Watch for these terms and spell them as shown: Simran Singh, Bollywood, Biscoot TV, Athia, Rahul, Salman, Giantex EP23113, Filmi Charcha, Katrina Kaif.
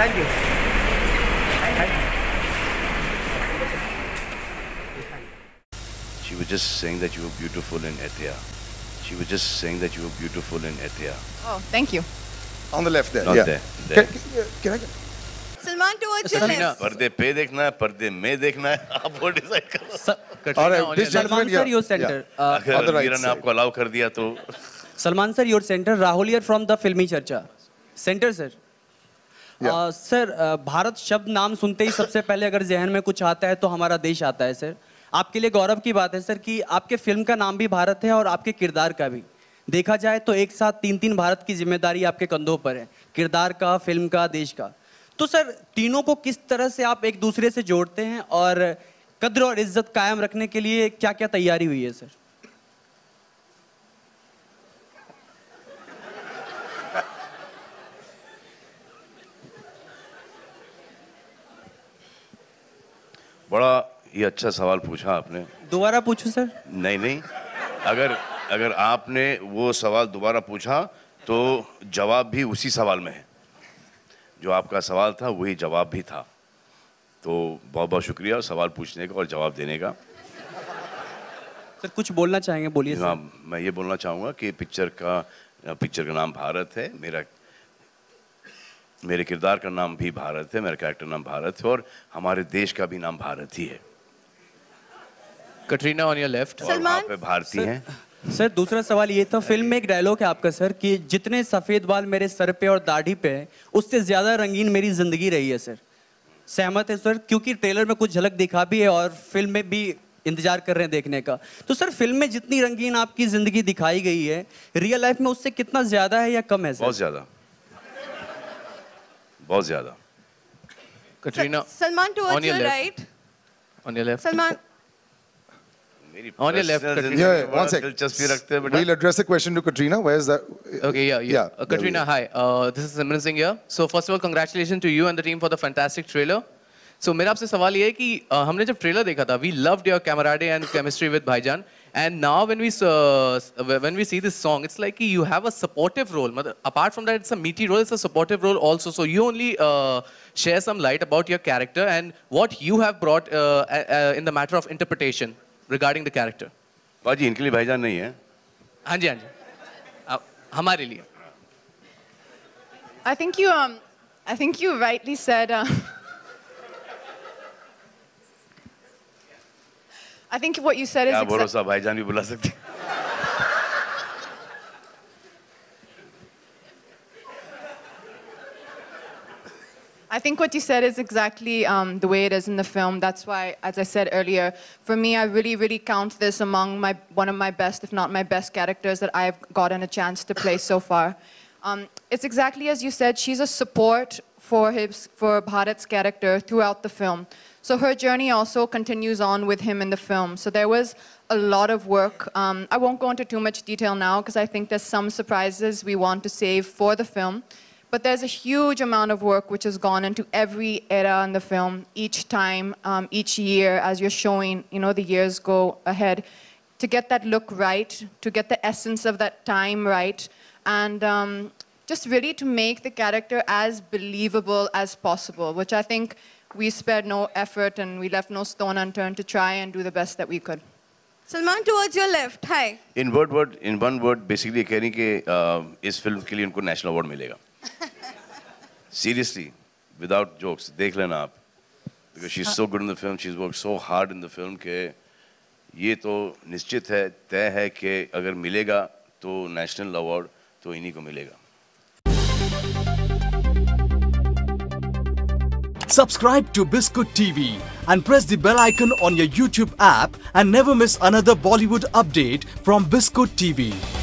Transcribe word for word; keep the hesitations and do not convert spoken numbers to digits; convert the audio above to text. Thank you. Thank you. She was just saying that you were beautiful in Athia. She was just saying that you were beautiful in Athia. Oh, thank you. On the left there. Not yeah. there. there. Can, can, can I get... Salman towards your left. Parde pe dekhna hai, parde mein dekhna hai. Aap wo decide karo. Alright, this gentleman here. Salman sir, your center. Yeah. Uh, Agar Veera ne aapko allow kar diya to. Salman sir, your center. Rahul here from the Filmi Charcha. Center sir. Yeah. Uh, sir, uh, Bharat शब्द नाम सुनते ही सबसे पहले अगर जहन में कुछ आता है तो हमारा देश आता है सर. आपके लिए गौरव की बात है सर कि आपके फिल्म का नाम भी भारत है और आपके किरदार का भी. देखा जाए तो एक साथ तीन तीन भारत की जिम्मेदारी आपके कंधों पर है, किरदार का, फिल्म का, देश का. तो सर तीनों को किस तरह से आप एक दूसरे से जोड़ते हैं और कद्र और इज्जत कायम रखने के लिए क्या क्या तैयारी हुई है सर? बड़ा ये अच्छा सवाल पूछा आपने. दोबारा पूछूं सर? नहीं नहीं, अगर अगर आपने वो सवाल दोबारा पूछा तो जवाब भी उसी सवाल में है. जो आपका सवाल था वही जवाब भी था. तो बहुत बहुत शुक्रिया सवाल पूछने का और जवाब देने का. सर कुछ बोलना चाहेंगे, बोलिए सर. हाँ, मैं ये बोलना चाहूँगा कि पिक्चर का पिक्चर का नाम भारत है. मेरा मेरे किरदार का नाम भी भारत है, मेरा कैरेक्टर नाम भारत है और हमारे देश का भी नाम भारत ही है. Katrina on your left. Salman पे भारतीय हैं सर. दूसरा सवाल ये था, फिल्म में एक डायलॉग है आपका सर कि जितने सफ़ेद बाल मेरे सर पे और दाढ़ी पे है उससे ज़्यादा रंगीन मेरी ज़िंदगी रही है सर. सहमत है सर? क्योंकि ट्रेलर में कुछ झलक दिखा भी है और फिल्म में भी इंतजार कर रहे हैं देखने का. तो सर फिल्म में जितनी रंगीन आपकी ज़िंदगी दिखाई गई है रियल लाइफ में उससे कितना ज़्यादा है या कम है सर? बहुत ज़्यादा, बहुत ज़्यादा. Katrina Salman towards your right. On your left Salman. On your left, Katrina. Yeah, one sec. We'll address the question to Katrina. Where is that? Okay, yeah, yeah. yeah. Uh, Katrina, hi. Uh, this is Simran Singh here. So first of all, congratulations to you and the team for the fantastic trailer. So मेरा आपसे सवाल ये है कि हमने जब trailer देखा था, we loved your camaraderie and chemistry with Bhaijan. And now when we uh, when we see this song, it's like you have a supportive role. Apart from that, it's a meaty role. It's a supportive role also. So you only uh, share some light about your character and what you have brought uh, uh, in the matter of interpretation. Regarding the character. बाजी इनके लिए भाईजान नहीं है. हाँ जी हाँ जी हमारे लिए. I think you um I think you rightly said uh, I think what you said is. क्या बोलो साहब, भाईजान भी बुला सकते. I think what you said is exactly um, the way it is in the film. That's why, as I said earlier, for me, I really, really count this among my, one of my best, if not my best characters that I've gotten a chance to play so far. Um, it's exactly as you said, she's a support for, his, for Bharat's character throughout the film. So her journey also continues on with him in the film. So there was a lot of work. Um, I won't go into too much detail now because I think there's some surprises we want to save for the film. But there's a huge amount of work which has gone into every era in the film, each time, um, each year, as you're showing, you know, the years go ahead, to get that look right, to get the essence of that time right, and um, just really to make the character as believable as possible, which I think we spared no effort and we left no stone unturned to try and do the best that we could. Salman, towards your left, hi. In word, word, in one word, basically, कहने के इस film के लिए उनको national award मिलेगा. Seriously, without jokes, देख लेना आप, because she's so good in the film, she's worked so hard in the film के ये तो निश्चित है, तय है कि अगर मिलेगा तो national award तो इन्हीं को मिलेगा. Subscribe to Biscoot T V and press the bell icon on your YouTube app and never miss another Bollywood update from Biscoot T V.